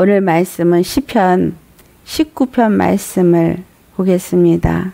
오늘 말씀은 시편 19편 말씀을 보겠습니다.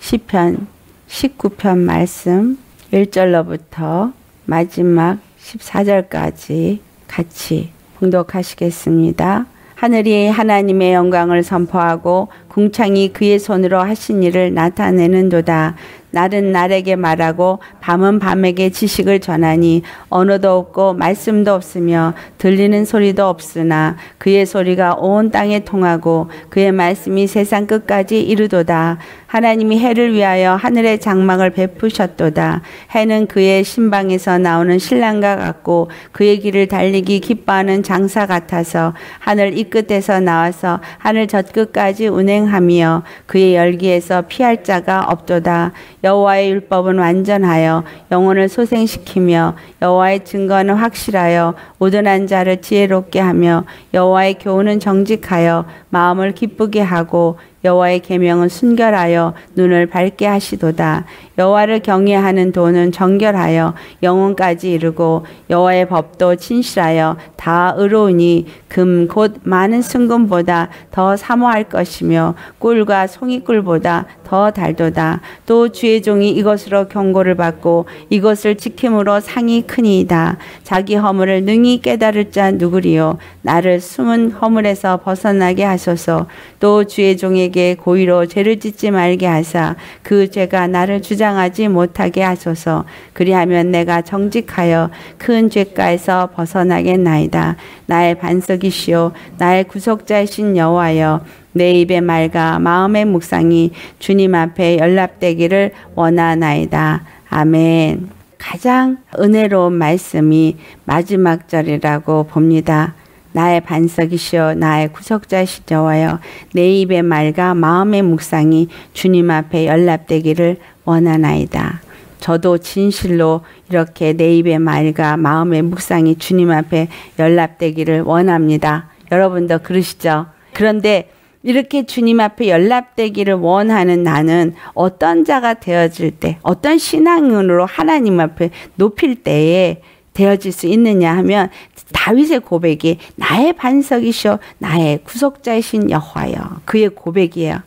시편 19편 말씀 1절로부터 마지막 14절까지 같이 봉독하시겠습니다. 하늘이 하나님의 영광을 선포하고 궁창이 그의 손으로 하신 일을 나타내는도다. 날은 날에게 말하고 밤은 밤에게 지식을 전하니 언어도 없고 말씀도 없으며 들리는 소리도 없으나 그의 소리가 온 땅에 통하고 그의 말씀이 세상 끝까지 이르도다. 하나님이 해를 위하여 하늘의 장막을 베푸셨도다. 해는 그의 신방에서 나오는 신랑과 같고 그의 길을 달리기 기뻐하는 장사 같아서 하늘 이 끝에서 나와서 하늘 저끝까지 운행하며 그의 열기에서 피할 자가 없도다. 여호와의 율법은 완전하여 영혼을 소생시키며 여호와의 증거는 확실하여 오둔한 자를 지혜롭게 하며 여호와의 교훈은 정직하여 마음을 기쁘게 하고 여호와의 계명은 순결하여 눈을 밝게 하시도다. 여호와를 경외하는 도는 정결하여 영혼까지 이르고 여호와의 법도 진실하여 다 의로우니 금 곧 많은 순금보다 더 사모할 것이며 꿀과 송이꿀보다 더 달도다. 또 주의 종이 이것으로 경고를 받고 이것을 지킴으로 상이 크니이다. 자기 허물을 능히 깨달을 자 누구리요? 나를 숨은 허물에서 벗어나게 하소서. 또 주의 종이 고의로 죄를 짓지 말게 하사 그 죄가 나를 주장하지 못하게 하소서. 그리하면 내가 정직하여 큰 죄가에서 벗어나겠나이다. 나의 반석이시오 나의 구속자이신 여호와여, 내 입의 말과 마음의 묵상이 주님 앞에 연락되기를 원하나이다. 아멘. 가장 은혜로운 말씀이 마지막 절이라고 봅니다. 나의 반석이시여 나의 구속자이신 여호와여, 내 입의 말과 마음의 묵상이 주님 앞에 연락되기를 원하나이다. 저도 진실로 이렇게 내 입의 말과 마음의 묵상이 주님 앞에 연락되기를 원합니다. 여러분도 그러시죠? 그런데 이렇게 주님 앞에 연락되기를 원하는 나는 어떤 자가 되어질 때, 어떤 신앙인으로 하나님 앞에 높일 때에 되어질 수 있느냐 하면 다윗의 고백이 나의 반석이시오 나의 구속자이신 여호와여, 그의 고백이에요.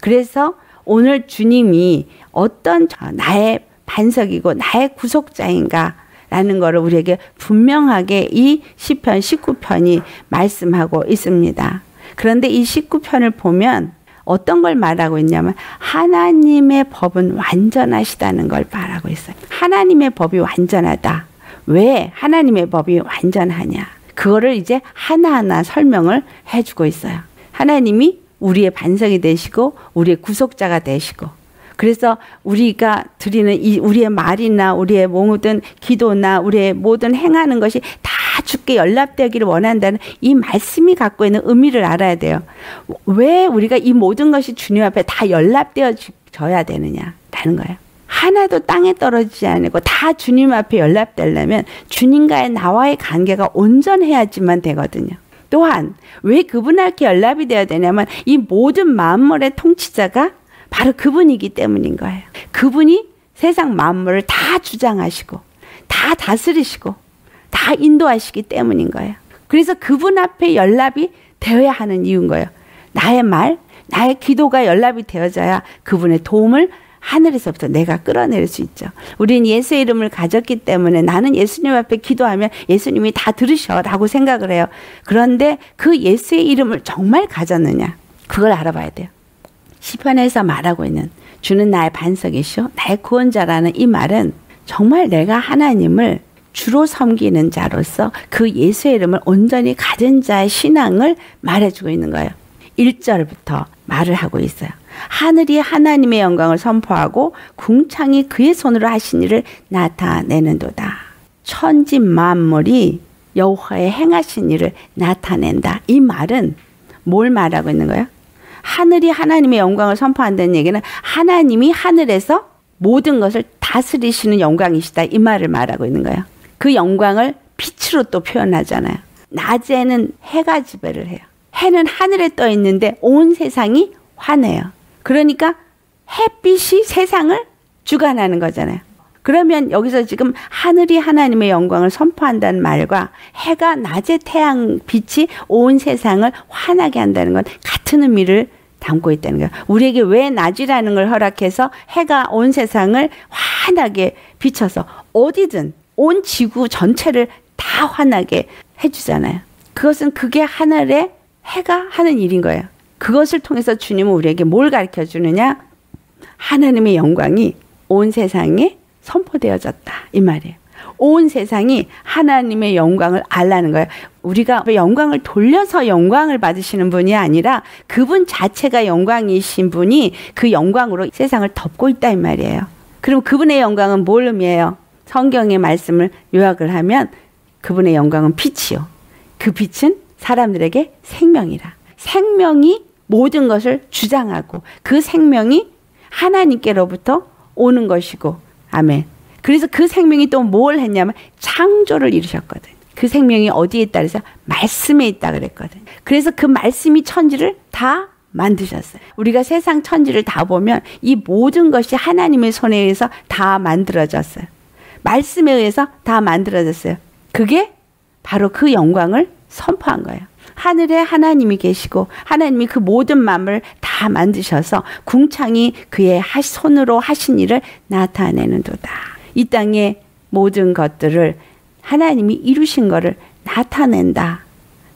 그래서 오늘 주님이 어떤 나의 반석이고 나의 구속자인가 라는 것을 우리에게 분명하게 이 시편 19편이 말씀하고 있습니다. 그런데 이 19편을 보면 어떤 걸 말하고 있냐면 하나님의 법은 완전하시다는 걸 말하고 있어요. 하나님의 법이 완전하다. 왜 하나님의 법이 완전하냐, 그거를 이제 하나하나 설명을 해주고 있어요. 하나님이 우리의 반석이 되시고 우리의 구속자가 되시고, 그래서 우리가 드리는 이 우리의 말이나 우리의 모든 기도나 우리의 모든 행하는 것이 다 주께 연락되기를 원한다는 이 말씀이 갖고 있는 의미를 알아야 돼요. 왜 우리가 이 모든 것이 주님 앞에 다 연락되어져야 되느냐라는 거예요. 하나도 땅에 떨어지지 않고 다 주님 앞에 연락되려면 주님과의 나와의 관계가 온전해야지만 되거든요. 또한 왜 그분한테 연락이 되어야 되냐면 이 모든 만물의 통치자가 바로 그분이기 때문인 거예요. 그분이 세상 만물을 다 주장하시고 다 다스리시고 다 인도하시기 때문인 거예요. 그래서 그분 앞에 연락이 되어야 하는 이유인 거예요. 나의 말, 나의 기도가 연락이 되어져야 그분의 도움을 하늘에서부터 내가 끌어낼 수 있죠. 우린 예수의 이름을 가졌기 때문에 나는 예수님 앞에 기도하면 예수님이 다 들으셔라고 생각을 해요. 그런데 그 예수의 이름을 정말 가졌느냐, 그걸 알아봐야 돼요. 시편에서 말하고 있는 주는 나의 반석이시오 나의 구원자라는 이 말은 정말 내가 하나님을 주로 섬기는 자로서 그 예수의 이름을 온전히 가진 자의 신앙을 말해주고 있는 거예요. 1절부터 말을 하고 있어요. 하늘이 하나님의 영광을 선포하고 궁창이 그의 손으로 하신 일을 나타내는도다. 천지 만물이 여호와의 행하신 일을 나타낸다. 이 말은 뭘 말하고 있는 거예요? 하늘이 하나님의 영광을 선포한다는 얘기는 하나님이 하늘에서 모든 것을 다스리시는 영광이시다, 이 말을 말하고 있는 거예요. 그 영광을 빛으로 또 표현하잖아요. 낮에는 해가 지배를 해요. 해는 하늘에 떠 있는데 온 세상이 환해요. 그러니까 햇빛이 세상을 주관하는 거잖아요. 그러면 여기서 지금 하늘이 하나님의 영광을 선포한다는 말과 해가 낮의 태양 빛이 온 세상을 환하게 한다는 건 같은 의미를 담고 있다는 거예요. 우리에게 왜 낮이라는 걸 허락해서 해가 온 세상을 환하게 비춰서 어디든 온 지구 전체를 다 환하게 해주잖아요. 그것은 그게 하늘의 해가 하는 일인 거예요. 그것을 통해서 주님은 우리에게 뭘 가르쳐 주느냐? 하나님의 영광이 온 세상에 선포되어졌다 이 말이에요. 온 세상이 하나님의 영광을 알라는 거예요. 우리가 영광을 돌려서 영광을 받으시는 분이 아니라 그분 자체가 영광이신 분이 그 영광으로 세상을 덮고 있다 이 말이에요. 그럼 그분의 영광은 뭘 의미해요? 성경의 말씀을 요약을 하면 그분의 영광은 빛이요, 그 빛은 사람들에게 생명이라. 생명이 모든 것을 주장하고 그 생명이 하나님께로부터 오는 것이고, 아멘. 그래서 그 생명이 또 뭘 했냐면 창조를 이루셨거든. 그 생명이 어디에 있다 그래서 말씀에 있다 그랬거든. 그래서 그 말씀이 천지를 다 만드셨어요. 우리가 세상 천지를 다 보면 이 모든 것이 하나님의 손에 의해서 다 만들어졌어요. 말씀에 의해서 다 만들어졌어요. 그게 바로 그 영광을 선포한 거예요. 하늘에 하나님이 계시고 하나님이 그 모든 만물을 다 만드셔서 궁창이 그의 손으로 하신 일을 나타내는도다. 이 땅의 모든 것들을 하나님이 이루신 것을 나타낸다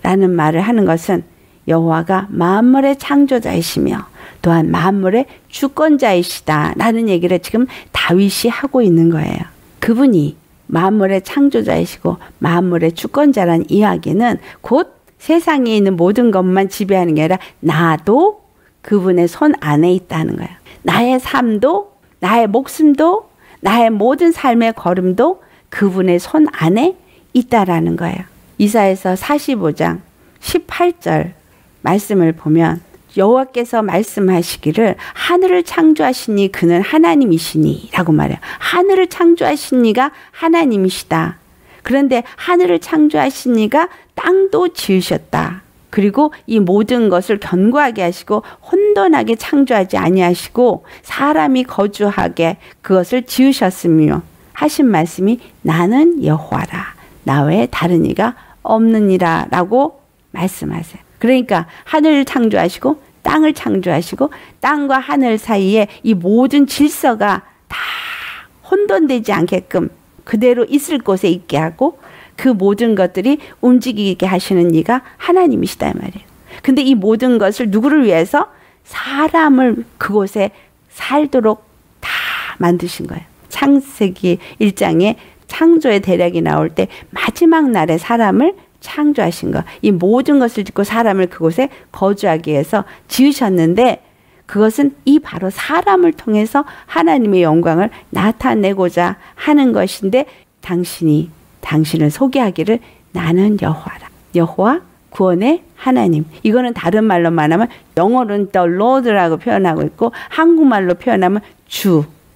라는 말을 하는 것은 여호와가 만물의 창조자이시며 또한 만물의 주권자이시다 라는 얘기를 지금 다윗이 하고 있는 거예요. 그분이 만물의 창조자이시고 만물의 주권자라는 이야기는 곧 세상에 있는 모든 것만 지배하는 게 아니라 나도 그분의 손 안에 있다는 거야. 나의 삶도, 나의 목숨도, 나의 모든 삶의 걸음도 그분의 손 안에 있다라는 거야. 이사야서 45장 18절 말씀을 보면 여호와께서 말씀하시기를 하늘을 창조하시니 그는 하나님이시니 라고 말해요. 하늘을 창조하신 이가 하나님이시다. 그런데 하늘을 창조하신 이가 땅도 지으셨다. 그리고 이 모든 것을 견고하게 하시고 혼돈하게 창조하지 아니하시고 사람이 거주하게 그것을 지으셨으며 하신 말씀이 나는 여호와라. 나 외에 다른 이가 없느니라 라고 말씀하세요. 그러니까 하늘을 창조하시고 땅을 창조하시고 땅과 하늘 사이에 이 모든 질서가 다 혼돈되지 않게끔 그대로 있을 곳에 있게 하고 그 모든 것들이 움직이게 하시는 이가 하나님이시다 말이에요. 근데 이 모든 것을 누구를 위해서? 사람을 그곳에 살도록 다 만드신 거예요. 창세기 1장에 창조의 대략이 나올 때 마지막 날에 사람을 창조하신 거. 이 모든 것을 짓고 사람을 그곳에 거주하기 위해서 지으셨는데 그것은 이 바로 사람을 통해서 하나님의 영광을 나타내고자 하는 것인데 당신이 당신을 소개하기를 나는 여호와라. 여호와 구원의 하나님. 이거는 다른 말로 말하면 영어로는 The Lord라고 표현하고 있고 한국말로 표현하면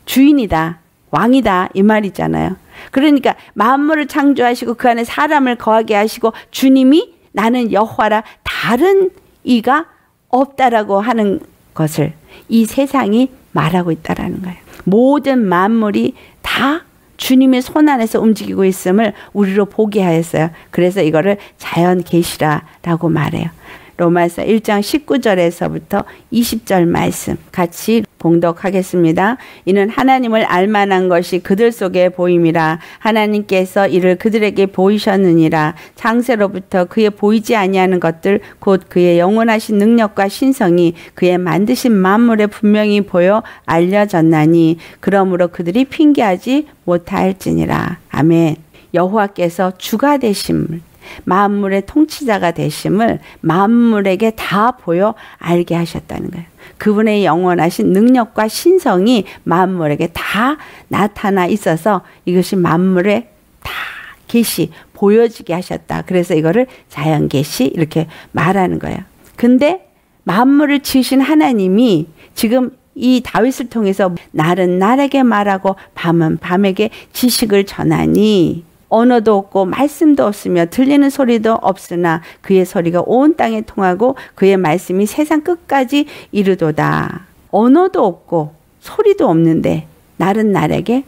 주인이다. 왕이다 이 말이잖아요. 그러니까 만물을 창조하시고 그 안에 사람을 거하게 하시고 주님이 나는 여호와라 다른 이가 없다라고 하는 것을 이 세상이 말하고 있다라는 거예요. 모든 만물이 다 주님의 손 안에서 움직이고 있음을 우리로 보게 하였어요. 그래서 이거를 자연 계시라라고 말해요. 로마서 1장 19절에서부터 20절 말씀 같이 봉독하겠습니다. 이는 하나님을 알만한 것이 그들 속에 보임이라. 하나님께서 이를 그들에게 보이셨느니라. 창세로부터 그의 보이지 아니하는 것들 곧 그의 영원하신 능력과 신성이 그의 만드신 만물에 분명히 보여 알려졌나니 그러므로 그들이 핑계하지 못할지니라. 아멘. 여호와께서 주가 되심을 만물의 통치자가 되심을 만물에게 다 보여 알게 하셨다는 거예요. 그분의 영원하신 능력과 신성이 만물에게 다 나타나 있어서 이것이 만물에 다 계시, 보여지게 하셨다. 그래서 이거를 자연 계시 이렇게 말하는 거예요. 근데 만물을 지으신 하나님이 지금 이 다윗을 통해서 날은 날에게 말하고 밤은 밤에게 지식을 전하니 언어도 없고 말씀도 없으며 들리는 소리도 없으나 그의 소리가 온 땅에 통하고 그의 말씀이 세상 끝까지 이르도다. 언어도 없고 소리도 없는데 날은 날에게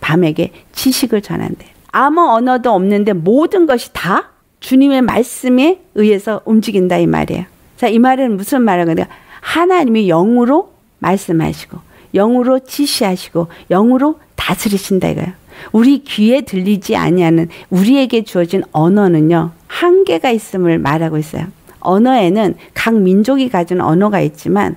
밤에게 지식을 전한대. 아무 언어도 없는데 모든 것이 다 주님의 말씀에 의해서 움직인다 이 말이에요. 자, 이 말은 무슨 말이냐면 하나님이 영으로 말씀하시고 영으로 지시하시고 영으로 다스리신다 이거예요. 우리 귀에 들리지 아니하는 우리에게 주어진 언어는요, 한계가 있음을 말하고 있어요. 언어에는 각 민족이 가진 언어가 있지만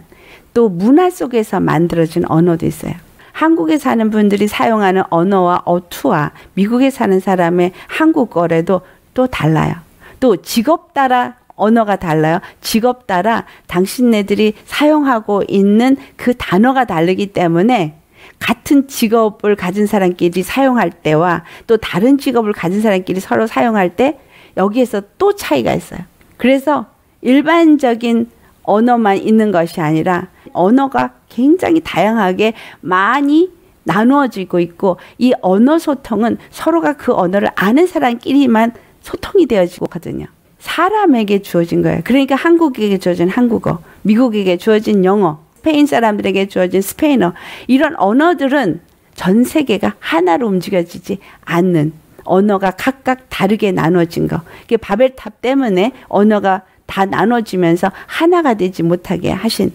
또 문화 속에서 만들어진 언어도 있어요. 한국에 사는 분들이 사용하는 언어와 어투와 미국에 사는 사람의 한국어래도 또 달라요. 또 직업 따라 언어가 달라요. 직업 따라 당신네들이 사용하고 있는 그 단어가 다르기 때문에 같은 직업을 가진 사람끼리 사용할 때와 또 다른 직업을 가진 사람끼리 서로 사용할 때 여기에서 또 차이가 있어요. 그래서 일반적인 언어만 있는 것이 아니라 언어가 굉장히 다양하게 많이 나누어지고 있고, 이 언어 소통은 서로가 그 언어를 아는 사람끼리만 소통이 되어지거든요. 사람에게 주어진 거예요. 그러니까 한국에게 주어진 한국어, 미국에게 주어진 영어, 스페인 사람들에게 주어진 스페인어, 이런 언어들은 전 세계가 하나로 움직여지지 않는, 언어가 각각 다르게 나눠진 거. 이게 바벨탑 때문에 언어가 다 나눠지면서 하나가 되지 못하게 하신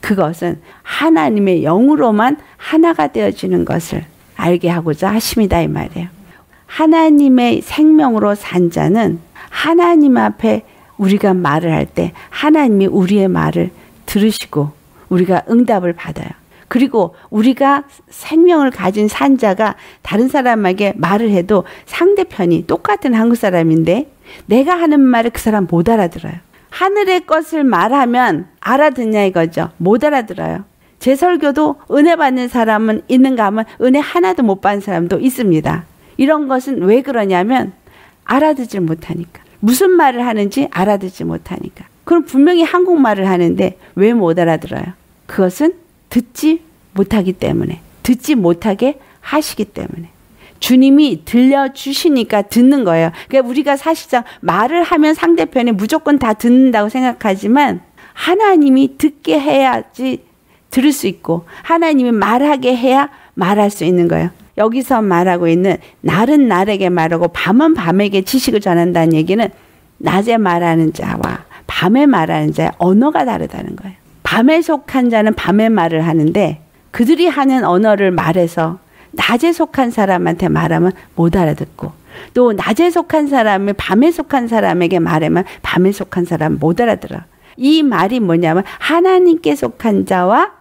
그것은 하나님의 영으로만 하나가 되어지는 것을 알게 하고자 하십니다 이 말이에요. 하나님의 생명으로 산 자는 하나님 앞에 우리가 말을 할 때 하나님이 우리의 말을 들으시고 우리가 응답을 받아요. 그리고 우리가 생명을 가진 산자가 다른 사람에게 말을 해도 상대편이 똑같은 한국 사람인데 내가 하는 말을 그 사람 못 알아들어요. 하늘의 것을 말하면 알아듣냐 이거죠. 못 알아들어요. 제 설교도 은혜 받는 사람은 있는가 하면 은혜 하나도 못 받는 사람도 있습니다. 이런 것은 왜 그러냐면 알아듣질 못하니까. 무슨 말을 하는지 알아듣지 못하니까. 그럼 분명히 한국말을 하는데 왜 못 알아들어요? 그것은 듣지 못하기 때문에, 듣지 못하게 하시기 때문에. 주님이 들려주시니까 듣는 거예요. 그러니까 우리가 사실상 말을 하면 상대편이 무조건 다 듣는다고 생각하지만 하나님이 듣게 해야지 들을 수 있고 하나님이 말하게 해야 말할 수 있는 거예요. 여기서 말하고 있는 날은 날에게 말하고 밤은 밤에게 지식을 전한다는 얘기는 낮에 말하는 자와 밤에 말하는 자의 언어가 다르다는 거예요. 밤에 속한 자는 밤에 말을 하는데 그들이 하는 언어를 말해서 낮에 속한 사람한테 말하면 못 알아듣고, 또 낮에 속한 사람이 밤에 속한 사람에게 말하면 밤에 속한 사람은 못 알아들어. 이 말이 뭐냐면 하나님께 속한 자와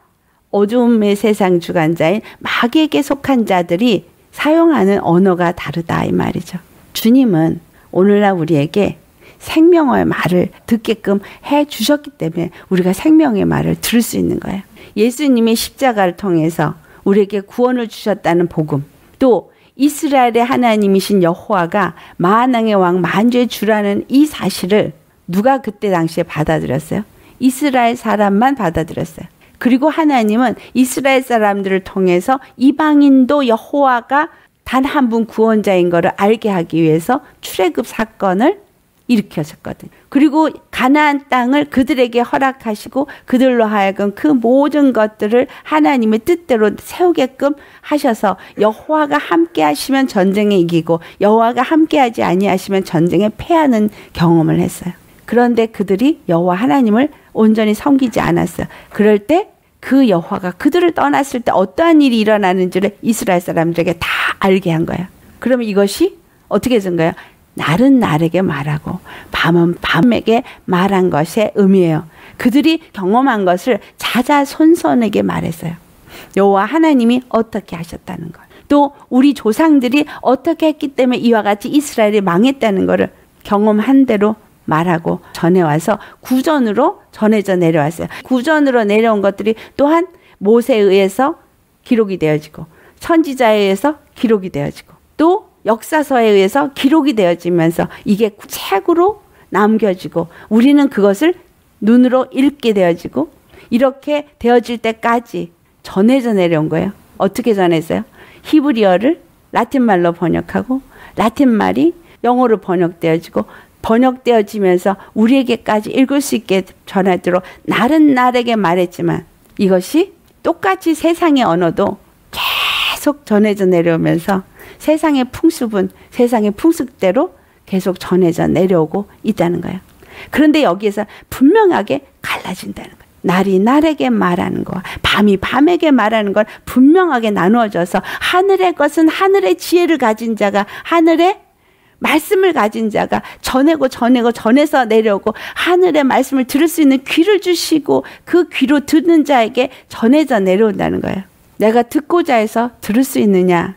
어둠의 세상 주관자인 마귀에게 속한 자들이 사용하는 언어가 다르다 이 말이죠. 주님은 오늘날 우리에게 생명의 말을 듣게끔 해 주셨기 때문에 우리가 생명의 말을 들을 수 있는 거예요. 예수님의 십자가를 통해서 우리에게 구원을 주셨다는 복음, 또 이스라엘의 하나님이신 여호와가 만왕의 왕 만주의 주라는 이 사실을 누가 그때 당시에 받아들였어요? 이스라엘 사람만 받아들였어요. 그리고 하나님은 이스라엘 사람들을 통해서 이방인도 여호와가 단 한 분 구원자인 것을 알게 하기 위해서 출애굽 사건을 일으켰었거든요. 그리고 가나안 땅을 그들에게 허락하시고 그들로 하여금 그 모든 것들을 하나님의 뜻대로 세우게끔 하셔서 여호와가 함께 하시면 전쟁에 이기고 여호와가 함께 하지 아니하시면 전쟁에 패하는 경험을 했어요. 그런데 그들이 여호와 하나님을 온전히 섬기지 않았어요. 그럴 때 그 여호와가 그들을 떠났을 때 어떠한 일이 일어나는지를 이스라엘 사람들에게 다 알게 한 거예요. 그러면 이것이 어떻게 된 거예요? 날은 날에게 말하고 밤은 밤에게 말한 것의 의미예요. 그들이 경험한 것을 자자손손에게 말했어요. 여호와 하나님이 어떻게 하셨다는 것, 또 우리 조상들이 어떻게 했기 때문에 이와 같이 이스라엘이 망했다는 것을 경험한 대로 말하고 전해와서 구전으로 전해져 내려왔어요. 구전으로 내려온 것들이 또한 모세에 의해서 기록이 되어지고 선지자에 의해서 기록이 되어지고 또 역사서에 의해서 기록이 되어지면서 이게 책으로 남겨지고 우리는 그것을 눈으로 읽게 되어지고 이렇게 되어질 때까지 전해져 내려온 거예요. 어떻게 전했어요? 히브리어를 라틴말로 번역하고 라틴말이 영어로 번역되어지고 번역되어지면서 우리에게까지 읽을 수 있게 전하도록 날은 날에게 말했지만 이것이 똑같이 세상의 언어도 계속 계속 전해져 내려오면서 세상의 풍습은 세상의 풍습대로 계속 전해져 내려오고 있다는 거예요. 그런데 여기에서 분명하게 갈라진다는 거예요. 날이 날에게 말하는 것, 밤이 밤에게 말하는 것 분명하게 나누어져서 하늘의 것은 하늘의 지혜를 가진 자가, 하늘의 말씀을 가진 자가 전해서 내려오고 하늘의 말씀을 들을 수 있는 귀를 주시고 그 귀로 듣는 자에게 전해져 내려온다는 거예요. 내가 듣고자 해서 들을 수 있느냐?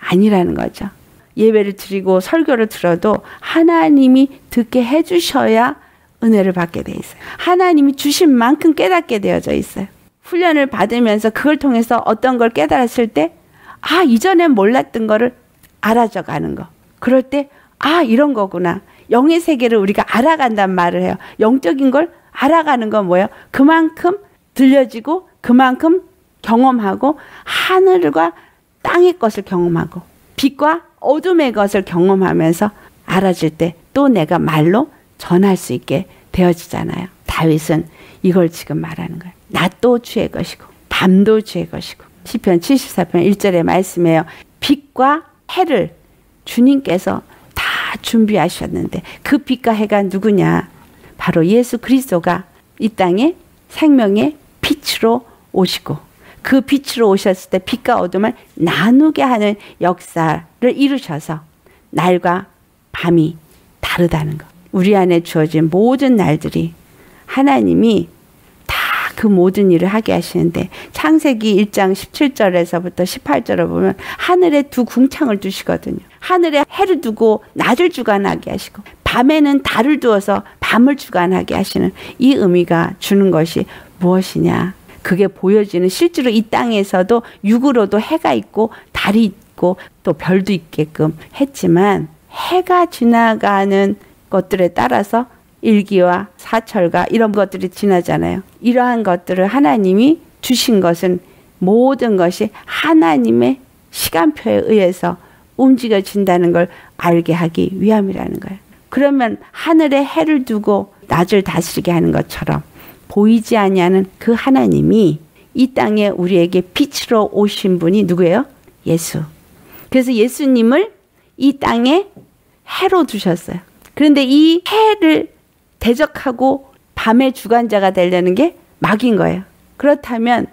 아니라는 거죠. 예배를 드리고 설교를 들어도 하나님이 듣게 해주셔야 은혜를 받게 돼 있어요. 하나님이 주신 만큼 깨닫게 되어져 있어요. 훈련을 받으면서 그걸 통해서 어떤 걸 깨달았을 때, 아, 이전엔 몰랐던 거를 알아져 가는 거. 그럴 때, 아, 이런 거구나. 영의 세계를 우리가 알아간단 말을 해요. 영적인 걸 알아가는 건 뭐예요? 그만큼 들려지고 그만큼 경험하고 하늘과 땅의 것을 경험하고 빛과 어둠의 것을 경험하면서 알아질 때 또 내가 말로 전할 수 있게 되어지잖아요. 다윗은 이걸 지금 말하는 거예요. 낮도 주의 것이고 밤도 주의 것이고. 시편 74편 1절의 말씀이에요. 빛과 해를 주님께서 다 준비하셨는데 그 빛과 해가 누구냐? 바로 예수 그리스도가 이 땅에 생명의 빛으로 오시고 그 빛으로 오셨을 때 빛과 어둠을 나누게 하는 역사를 이루셔서 날과 밤이 다르다는 것. 우리 안에 주어진 모든 날들이 하나님이 다 그 모든 일을 하게 하시는데 창세기 1장 17절에서부터 18절을 보면 하늘에 두 궁창을 두시거든요. 하늘에 해를 두고 낮을 주관하게 하시고 밤에는 달을 두어서 밤을 주관하게 하시는 이 의미가 주는 것이 무엇이냐. 그게 보여지는 실제로 이 땅에서도 육으로도 해가 있고 달이 있고 또 별도 있게끔 했지만 해가 지나가는 것들에 따라서 일기와 사철과 이런 것들이 지나잖아요. 이러한 것들을 하나님이 주신 것은 모든 것이 하나님의 시간표에 의해서 움직여진다는 걸 알게 하기 위함이라는 거예요. 그러면 하늘에 해를 두고 낮을 다스리게 하는 것처럼 보이지 아니하는 그 하나님이 이 땅에 우리에게 빛으로 오신 분이 누구예요? 예수. 그래서 예수님을 이 땅에 해로 두셨어요. 그런데 이 해를 대적하고 밤의 주관자가 되려는 게 마귀인 거예요. 그렇다면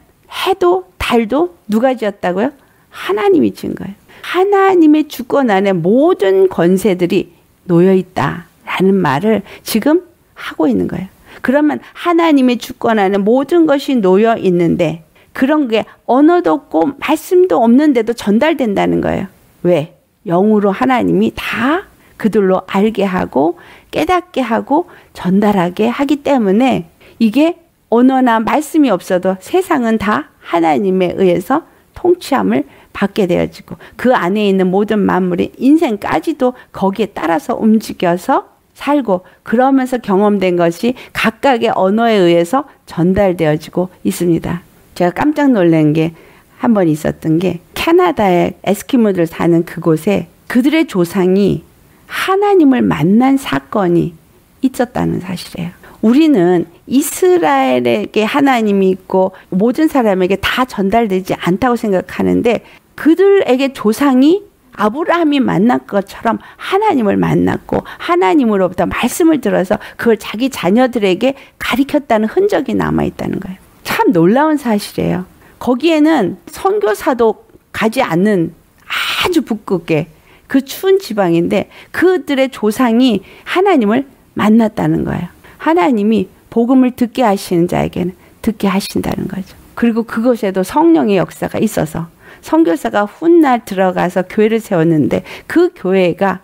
해도 달도 누가 지었다고요? 하나님이 지은 거예요. 하나님의 주권 안에 모든 권세들이 놓여 있다라는 말을 지금 하고 있는 거예요. 그러면 하나님의 주권 안에 모든 것이 놓여 있는데 그런 게 언어도 없고 말씀도 없는데도 전달된다는 거예요. 왜? 영으로 하나님이 다 그들로 알게 하고 깨닫게 하고 전달하게 하기 때문에 이게 언어나 말씀이 없어도 세상은 다 하나님에 의해서 통치함을 받게 되어지고 그 안에 있는 모든 만물의 인생까지도 거기에 따라서 움직여서 살고 그러면서 경험된 것이 각각의 언어에 의해서 전달되어지고 있습니다. 제가 깜짝 놀란 게 한 번 있었던 게 캐나다의 에스키모들 사는 그곳에 그들의 조상이 하나님을 만난 사건이 있었다는 사실이에요. 우리는 이스라엘에게 하나님이 있고 모든 사람에게 다 전달되지 않다고 생각하는데 그들에게 조상이 아브라함이 만난 것처럼 하나님을 만났고 하나님으로부터 말씀을 들어서 그걸 자기 자녀들에게 가르쳤다는 흔적이 남아있다는 거예요. 참 놀라운 사실이에요. 거기에는 선교사도 가지 않는 아주 북극의 그 추운 지방인데 그들의 조상이 하나님을 만났다는 거예요. 하나님이 복음을 듣게 하시는 자에게는 듣게 하신다는 거죠. 그리고 그것에도 성령의 역사가 있어서 선교사가 훗날 들어가서 교회를 세웠는데 그 교회가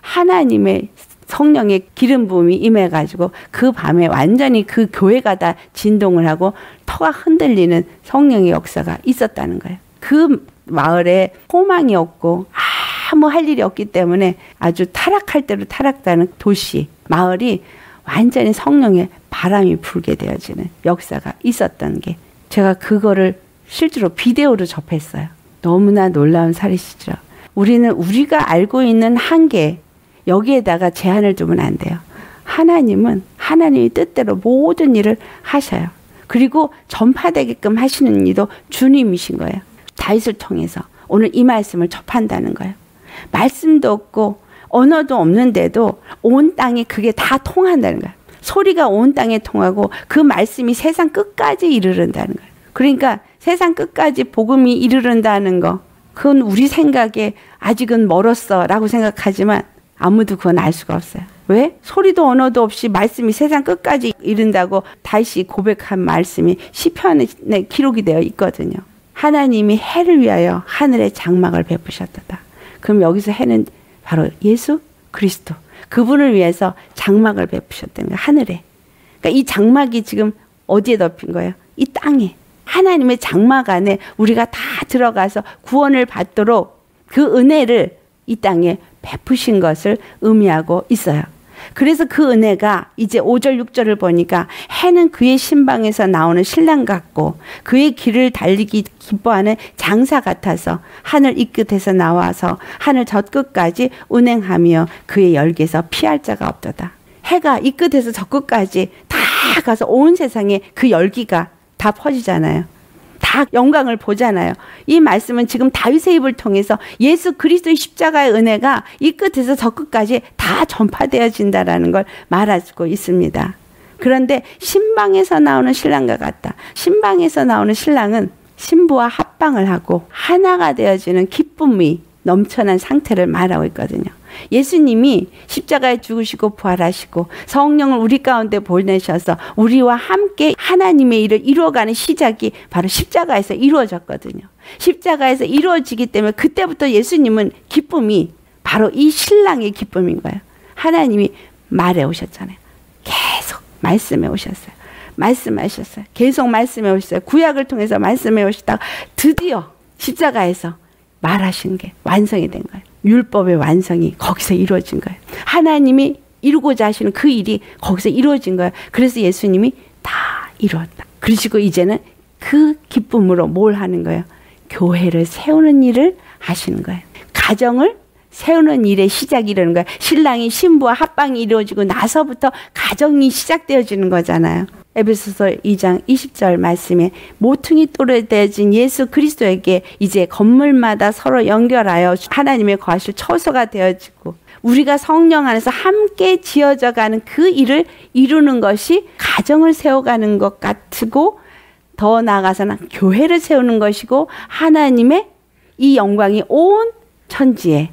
하나님의 성령의 기름 부음이 임해가지고 그 밤에 완전히 그 교회가 다 진동을 하고 터가 흔들리는 성령의 역사가 있었다는 거예요. 그 마을에 소망이 없고 아무 할 일이 없기 때문에 아주 타락할 대로 타락하는 도시, 마을이 완전히 성령의 바람이 불게 되어지는 역사가 있었던 게 제가 그거를 실제로 비디오로 접했어요. 너무나 놀라운 사례시죠. 우리는 우리가 알고 있는 한계, 여기에다가 제한을 두면 안 돼요. 하나님은 하나님의 뜻대로 모든 일을 하셔요. 그리고 전파되게끔 하시는 이도 주님이신 거예요. 다윗을 통해서 오늘 이 말씀을 접한다는 거예요. 말씀도 없고 언어도 없는데도 온 땅에 그게 다 통한다는 거예요. 소리가 온 땅에 통하고 그 말씀이 세상 끝까지 이르른다는 거예요. 그러니까 세상 끝까지 복음이 이르른다는 거, 그건 우리 생각에 아직은 멀었어 라고 생각하지만 아무도 그건 알 수가 없어요. 왜? 소리도 언어도 없이 말씀이 세상 끝까지 이른다고 다시 고백한 말씀이 시편에 기록이 되어 있거든요. 하나님이 해를 위하여 하늘의 장막을 베푸셨다. 그럼 여기서 해는 바로 예수 그리스도, 그분을 위해서 장막을 베푸셨던 거예요. 하늘에. 그러니까 이 장막이 지금 어디에 덮인 거예요? 이 땅에. 하나님의 장막 안에 우리가 다 들어가서 구원을 받도록 그 은혜를 이 땅에 베푸신 것을 의미하고 있어요. 그래서 그 은혜가 이제 5절 6절을 보니까 해는 그의 신방에서 나오는 신랑 같고 그의 길을 달리기 기뻐하는 장사 같아서 하늘 이 끝에서 나와서 하늘 저 끝까지 운행하며 그의 열기에서 피할 자가 없도다. 해가 이 끝에서 저 끝까지 다 가서 온 세상에 그 열기가 다 퍼지잖아요. 다 영광을 보잖아요. 이 말씀은 지금 다윗의 입을 통해서 예수 그리스도의 십자가의 은혜가 이 끝에서 저 끝까지 다 전파되어진다라는 걸 말하고 있습니다. 그런데 신방에서 나오는 신랑과 같다. 신방에서 나오는 신랑은 신부와 합방을 하고 하나가 되어지는 기쁨이 넘쳐난 상태를 말하고 있거든요. 예수님이 십자가에 죽으시고 부활하시고 성령을 우리 가운데 보내셔서 우리와 함께 하나님의 일을 이루어가는 시작이 바로 십자가에서 이루어졌거든요. 십자가에서 이루어지기 때문에 그때부터 예수님은 기쁨이 바로 이 신랑의 기쁨인 거예요. 하나님이 말해 오셨잖아요. 계속 말씀해 오셨어요. 말씀하셨어요. 계속 말씀해 오셨어요. 구약을 통해서 말씀해 오시다가 드디어 십자가에서 말하신 게 완성이 된 거예요. 율법의 완성이 거기서 이루어진 거예요. 하나님이 이루고자 하시는 그 일이 거기서 이루어진 거예요. 그래서 예수님이 다 이루었다. 그러시고 이제는 그 기쁨으로 뭘 하는 거예요? 교회를 세우는 일을 하시는 거예요. 가정을 세우는 일의 시작이라는 거예요. 신랑이 신부와 합방이 이루어지고 나서부터 가정이 시작되어지는 거잖아요. 에베소서 2장 20절 말씀에 모퉁이 돌에 대어진 예수 그리스도에게 이제 건물마다 서로 연결하여 하나님의 거하실 처소가 되어지고 우리가 성령 안에서 함께 지어져가는 그 일을 이루는 것이 가정을 세워가는 것 같고 더 나아가서는 교회를 세우는 것이고 하나님의 이 영광이 온 천지에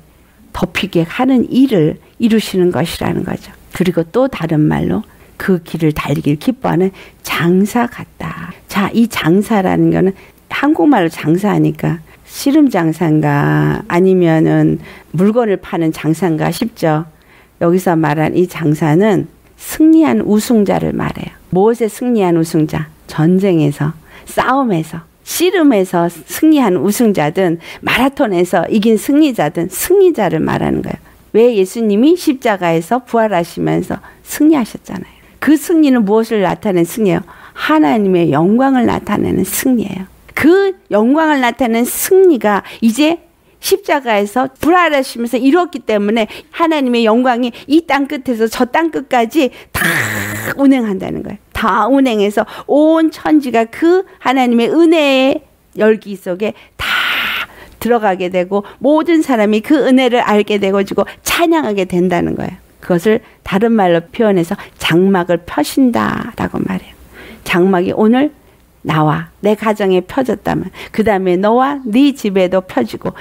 덮이게 하는 일을 이루시는 것이라는 거죠. 그리고 또 다른 말로 그 길을 달리길 기뻐하는 장사 같다. 자, 이 장사라는 거는 한국말로 장사하니까 씨름 장사인가 아니면은 물건을 파는 장사인가 싶죠. 여기서 말한 이 장사는 승리한 우승자를 말해요. 무엇에 승리한 우승자? 전쟁에서, 싸움에서, 씨름에서 승리한 우승자든 마라톤에서 이긴 승리자든 승리자를 말하는 거예요. 왜? 예수님이 십자가에서 부활하시면서 승리하셨잖아요. 그 승리는 무엇을 나타내는 승리예요? 하나님의 영광을 나타내는 승리예요. 그 영광을 나타내는 승리가 이제 십자가에서 부활하시면서 이뤘기 때문에 하나님의 영광이 이 땅 끝에서 저 땅 끝까지 다 운행한다는 거예요. 다 운행해서 온 천지가 그 하나님의 은혜의 열기 속에 다 들어가게 되고 모든 사람이 그 은혜를 알게 되고 지고 찬양하게 된다는 거예요. 그것을 다른 말로 표현해서 장막을 펴신다라고 말해요. 장막이 오늘 나와 내 가정에 펴졌다면 그 다음에 너와 네 집에도 펴지고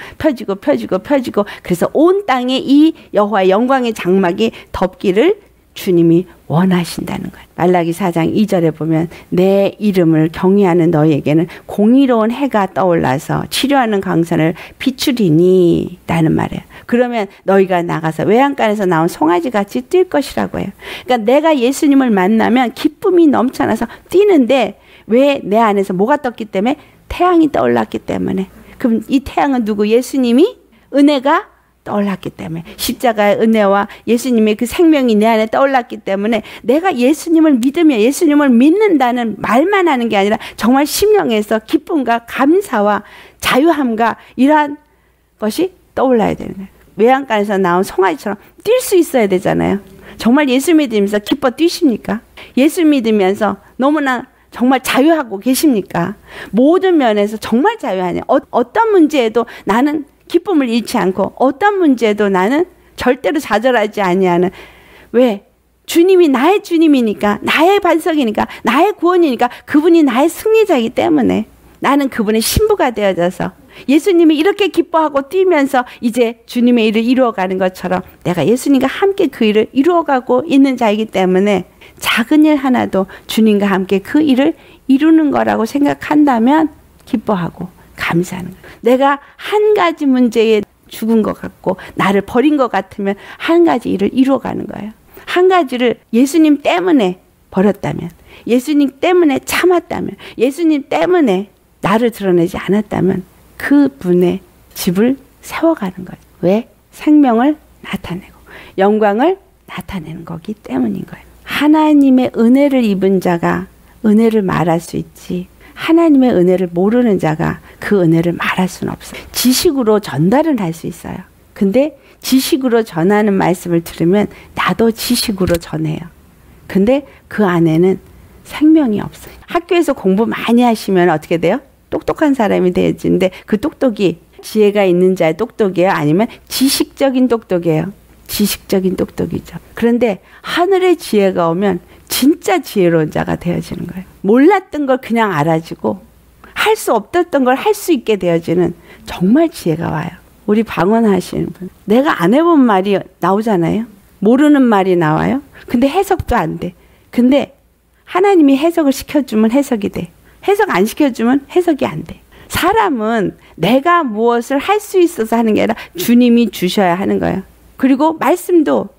그래서 온 땅에 이 여호와의 영광의 장막이 덮기를 주님이 원하신다는 거예요. 말라기 4장 2절에 보면 내 이름을 경외하는 너희에게는 공의로운 해가 떠올라서 치료하는 강산을 비추리니 라는 말이에요. 그러면 너희가 나가서 외양간에서 나온 송아지같이 뛸 것이라고 해요. 그러니까 내가 예수님을 만나면 기쁨이 넘쳐나서 뛰는데 왜? 내 안에서 뭐가 떴기 때문에? 태양이 떠올랐기 때문에. 그럼 이 태양은 누구? 예수님이 은혜가 떠올랐기 때문에, 십자가의 은혜와 예수님의 그 생명이 내 안에 떠올랐기 때문에 내가 예수님을 믿으며 예수님을 믿는다는 말만 하는 게 아니라 정말 심령에서 기쁨과 감사와 자유함과 이러한 것이 떠올라야 되는 거예요. 외양간에서 나온 송아지처럼 뛸 수 있어야 되잖아요. 정말 예수 믿으면서 기뻐 뛰십니까? 예수 믿으면서 너무나 정말 자유하고 계십니까? 모든 면에서 정말 자유하냐? 어떤 문제에도 나는 기쁨을 잃지 않고 어떤 문제에도 나는 절대로 좌절하지 아니하는, 왜? 주님이 나의 주님이니까, 나의 반석이니까, 나의 구원이니까, 그분이 나의 승리자이기 때문에 나는 그분의 신부가 되어져서 예수님이 이렇게 기뻐하고 뛰면서 이제 주님의 일을 이루어가는 것처럼 내가 예수님과 함께 그 일을 이루어가고 있는 자이기 때문에 작은 일 하나도 주님과 함께 그 일을 이루는 거라고 생각한다면 기뻐하고 감사하는 거예요. 내가 한 가지 문제에 죽은 것 같고 나를 버린 것 같으면 한 가지 일을 이루어가는 거예요. 한 가지를 예수님 때문에 버렸다면, 예수님 때문에 참았다면, 예수님 때문에 나를 드러내지 않았다면 그분의 집을 세워가는 거예요. 왜? 생명을 나타내고 영광을 나타내는 거기 때문인 거예요. 하나님의 은혜를 입은 자가 은혜를 말할 수 있지, 하나님의 은혜를 모르는 자가 그 은혜를 말할 수는 없어요. 지식으로 전달은 할 수 있어요. 근데 지식으로 전하는 말씀을 들으면 나도 지식으로 전해요. 근데 그 안에는 생명이 없어요. 학교에서 공부 많이 하시면 어떻게 돼요? 똑똑한 사람이 되어지는데, 그 똑똑이 지혜가 있는 자의 똑똑이에요? 아니면 지식적인 똑똑이에요? 지식적인 똑똑이죠. 그런데 하늘의 지혜가 오면 진짜 지혜로운 자가 되어지는 거예요. 몰랐던 걸 그냥 알아지고 할 수 없었던 걸 할 수 있게 되어지는 정말 지혜가 와요. 우리 방언하시는 분, 내가 안 해본 말이 나오잖아요. 모르는 말이 나와요. 근데 해석도 안 돼. 근데 하나님이 해석을 시켜주면 해석이 돼. 해석 안 시켜주면 해석이 안 돼. 사람은 내가 무엇을 할 수 있어서 하는 게 아니라 주님이 주셔야 하는 거예요. 그리고 말씀도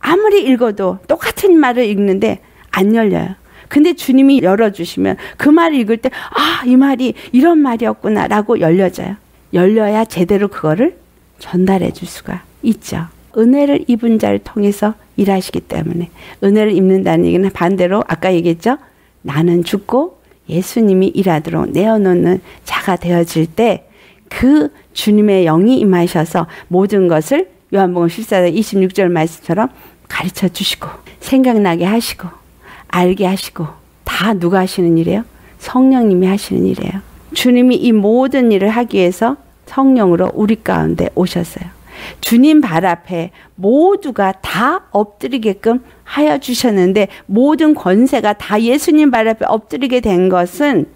아무리 읽어도 똑같은 말을 읽는데 안 열려요. 근데 주님이 열어주시면 그 말을 읽을 때, 아, 이 말이 이런 말이었구나 라고 열려져요. 열려야 제대로 그거를 전달해 줄 수가 있죠. 은혜를 입은 자를 통해서 일하시기 때문에, 은혜를 입는다는 얘기는 반대로 아까 얘기했죠. 나는 죽고 예수님이 일하도록 내어놓는 자가 되어질 때 그 주님의 영이 임하셔서 모든 것을 요한복음 14장 26절 말씀처럼 가르쳐 주시고 생각나게 하시고 알게 하시고, 다 누가 하시는 일이에요? 성령님이 하시는 일이에요. 주님이 이 모든 일을 하기 위해서 성령으로 우리 가운데 오셨어요. 주님 발 앞에 모두가 다 엎드리게끔 하여 주셨는데, 모든 권세가 다 예수님 발 앞에 엎드리게 된 것은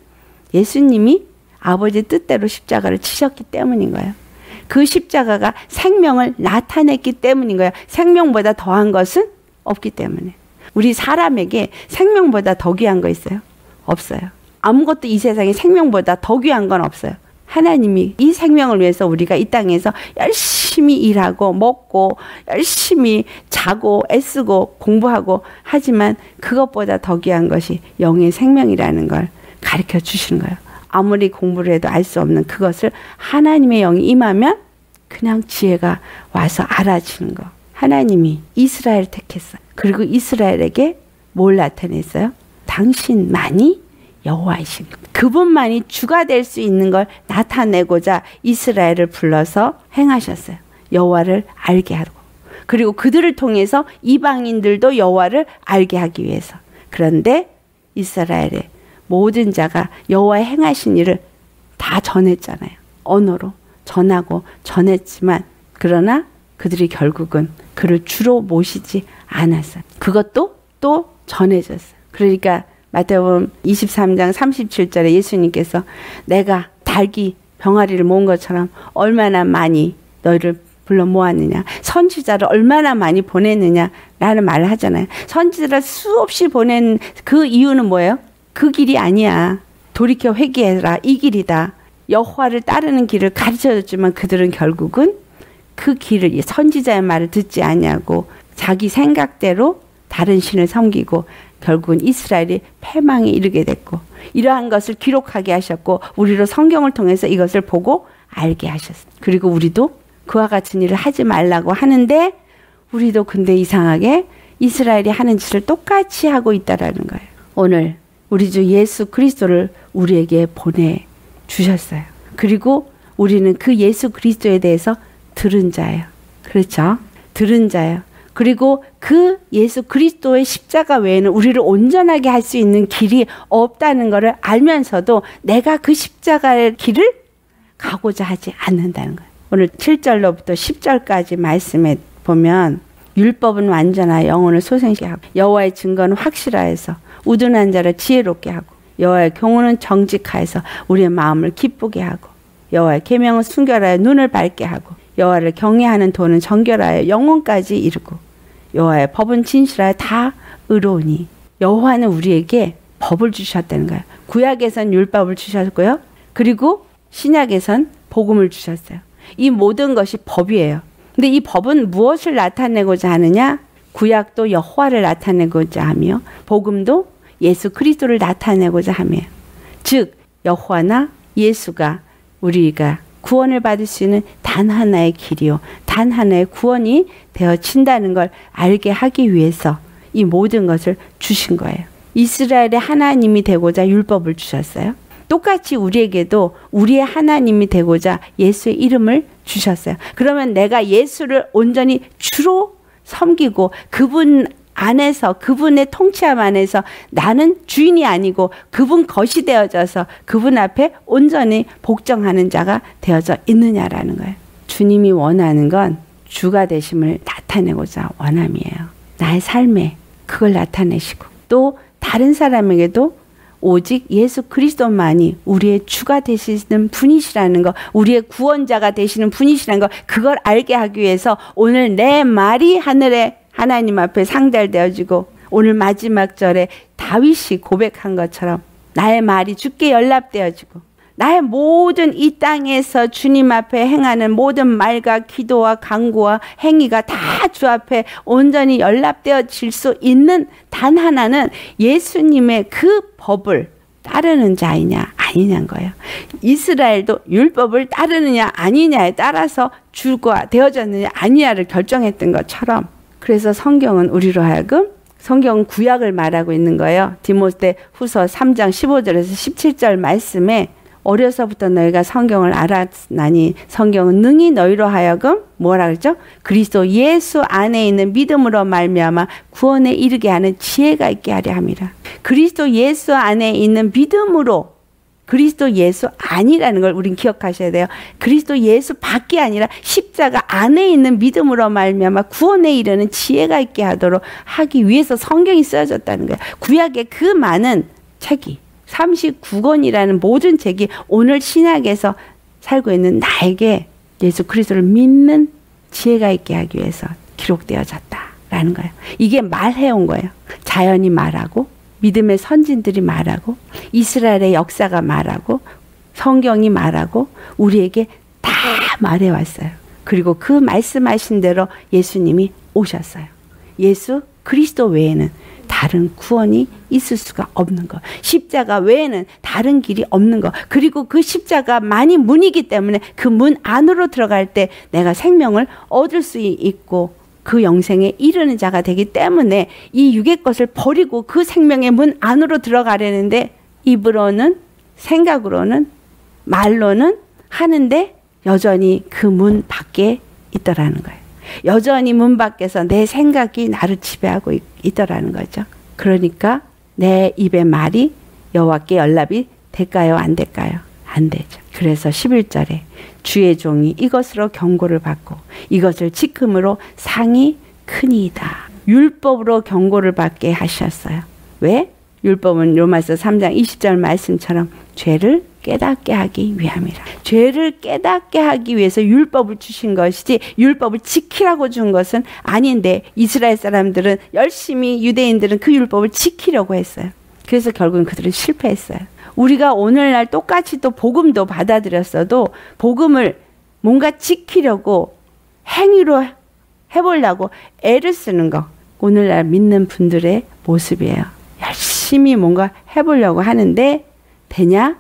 예수님이 아버지 뜻대로 십자가를 치셨기 때문인 거예요. 그 십자가가 생명을 나타냈기 때문인 거예요. 생명보다 더한 것은 없기 때문에. 우리 사람에게 생명보다 더 귀한 거 있어요? 없어요. 아무것도 이 세상에 생명보다 더 귀한 건 없어요. 하나님이 이 생명을 위해서 우리가 이 땅에서 열심히 일하고 먹고 열심히 자고 애쓰고 공부하고 하지만 그것보다 더 귀한 것이 영의 생명이라는 걸 가르쳐 주시는 거예요. 아무리 공부를 해도 알 수 없는 그것을 하나님의 영이 임하면 그냥 지혜가 와서 알아지는 거. 하나님이 이스라엘 택했어요. 그리고 이스라엘에게 뭘 나타냈어요? 당신만이 여호와이신, 그분만이 주가 될 수 있는 걸 나타내고자 이스라엘을 불러서 행하셨어요. 여호와를 알게 하고, 그리고 그들을 통해서 이방인들도 여호와를 알게 하기 위해서. 그런데 이스라엘의 모든 자가 여호와의 행하신 일을 다 전했잖아요. 언어로 전하고 전했지만, 그러나 그들이 결국은 그를 주로 모시지 않았어요. 그것도 또 전해졌어요. 그러니까 마태복음 23장 37절에 예수님께서 내가 닭이 병아리를 모은 것처럼 얼마나 많이 너희를 불러 모았느냐, 선지자를 얼마나 많이 보냈느냐라는 말을 하잖아요. 선지자를 수없이 보낸 그 이유는 뭐예요? 그 길이 아니야. 돌이켜 회개해라. 이 길이다. 여호와를 따르는 길을 가르쳐줬지만 그들은 결국은 그 길을, 선지자의 말을 듣지 아니하고 자기 생각대로 다른 신을 섬기고 결국은 이스라엘이 패망에 이르게 됐고, 이러한 것을 기록하게 하셨고 우리로 성경을 통해서 이것을 보고 알게 하셨어요. 그리고 우리도 그와 같은 일을 하지 말라고 하는데, 우리도 근데 이상하게 이스라엘이 하는 짓을 똑같이 하고 있다라는 거예요. 오늘 우리 주 예수 그리스도를 우리에게 보내주셨어요. 그리고 우리는 그 예수 그리스도에 대해서 들은 자예요. 그렇죠? 들은 자예요. 그리고 그 예수 그리스도의 십자가 외에는 우리를 온전하게 할 수 있는 길이 없다는 것을 알면서도 내가 그 십자가의 길을 가고자 하지 않는다는 거예요. 오늘 7절로부터 10절까지 말씀에 보면 율법은 완전하여 영혼을 소생시게 하고 여호와의 증거는 확실하여서 우둔한 자를 지혜롭게 하고 여호와의 경호는 정직하여서 우리의 마음을 기쁘게 하고 여호와의 계명은 순결하여 눈을 밝게 하고 여호와를 경외하는 도는 정결하여 영혼까지 이루고 여호와의 법은 진실하여 다 의로우니. 여호와는 우리에게 법을 주셨다는 거예요. 구약에선 율법을 주셨고요. 그리고 신약에선 복음을 주셨어요. 이 모든 것이 법이에요. 근데 이 법은 무엇을 나타내고자 하느냐? 구약도 여호와를 나타내고자 하며 복음도 예수 그리스도를 나타내고자 하며, 즉 여호와나 예수가 우리가 구원을 받을 수 있는 단 하나의 길이요 단 하나의 구원이 되어진다는 걸 알게 하기 위해서 이 모든 것을 주신 거예요. 이스라엘의 하나님이 되고자 율법을 주셨어요. 똑같이 우리에게도 우리의 하나님이 되고자 예수의 이름을 주셨어요. 그러면 내가 예수를 온전히 주로 섬기고 그분 안에서, 그분의 통치함 안에서 나는 주인이 아니고 그분 것이 되어져서 그분 앞에 온전히 복종하는 자가 되어져 있느냐라는 거예요. 주님이 원하는 건 주가 되심을 나타내고자 원함이에요. 나의 삶에 그걸 나타내시고 또 다른 사람에게도 오직 예수 그리스도만이 우리의 주가 되시는 분이시라는 것, 우리의 구원자가 되시는 분이시라는 것, 그걸 알게 하기 위해서 오늘 내 말이 하늘에 하나님 앞에 상달되어지고 오늘 마지막 절에 다윗이 고백한 것처럼 나의 말이 주께 연락되어지고 나의 모든 이 땅에서 주님 앞에 행하는 모든 말과 기도와 간구와 행위가 다 주 앞에 온전히 연락되어질 수 있는 단 하나는 예수님의 그 법을 따르는 자이냐 아니냐인 거예요. 이스라엘도 율법을 따르느냐 아니냐에 따라서 주가 되어졌느냐 아니냐를 결정했던 것처럼, 그래서 성경은 우리로 하여금, 성경은 구약을 말하고 있는 거예요. 디모데 후서 3장 15절에서 17절 말씀에 어려서부터 너희가 성경을 알았나니 성경은 능히 너희로 하여금 뭐라 그랬죠? 그리스도 예수 안에 있는 믿음으로 말미암아 구원에 이르게 하는 지혜가 있게 하려 함이라. 그리스도 예수 안에 있는 믿음으로, 그리스도 예수 안이라는 걸 우린 기억하셔야 돼요. 그리스도 예수 밖이 아니라 십자가 안에 있는 믿음으로 말미암아 구원에 이르는 지혜가 있게 하도록 하기 위해서 성경이 쓰여졌다는 거예요. 구약의 그 많은 책이, 39권이라는 모든 책이 오늘 신약에서 살고 있는 나에게 예수 그리스도를 믿는 지혜가 있게 하기 위해서 기록되어졌다라는 거예요. 이게 말해온 거예요. 자연이 말하고 믿음의 선진들이 말하고 이스라엘의 역사가 말하고 성경이 말하고 우리에게 다 말해왔어요. 그리고 그 말씀하신 대로 예수님이 오셨어요. 예수 그리스도 외에는 다른 구원이 있을 수가 없는 것, 십자가 외에는 다른 길이 없는 것, 그리고 그 십자가만이 문이기 때문에 그 문 안으로 들어갈 때 내가 생명을 얻을 수 있고 그 영생에 이르는 자가 되기 때문에 이 육의 것을 버리고 그 생명의 문 안으로 들어가려는데 입으로는, 생각으로는, 말로는 하는데 여전히 그 문 밖에 있더라는 거예요. 여전히 문 밖에서 내 생각이 나를 지배하고 있더라는 거죠. 그러니까 내 입의 말이 여호와께 연락이 될까요? 안 될까요? 안 되죠. 그래서 11절에 주의 종이 이것으로 경고를 받고 이것을 지킴으로 상이 크니이다. 율법으로 경고를 받게 하셨어요. 왜? 율법은 로마서 3장 20절 말씀처럼 죄를 깨닫게 하기 위함이라. 죄를 깨닫게 하기 위해서 율법을 주신 것이지 율법을 지키라고 준 것은 아닌데, 이스라엘 사람들은 열심히, 유대인들은 그 율법을 지키려고 했어요. 그래서 결국은 그들은 실패했어요. 우리가 오늘날 똑같이 또 복음도 받아들였어도 복음을 뭔가 지키려고 행위로 해보려고 애를 쓰는 거, 오늘날 믿는 분들의 모습이에요. 열심히 뭔가 해보려고 하는데 되냐?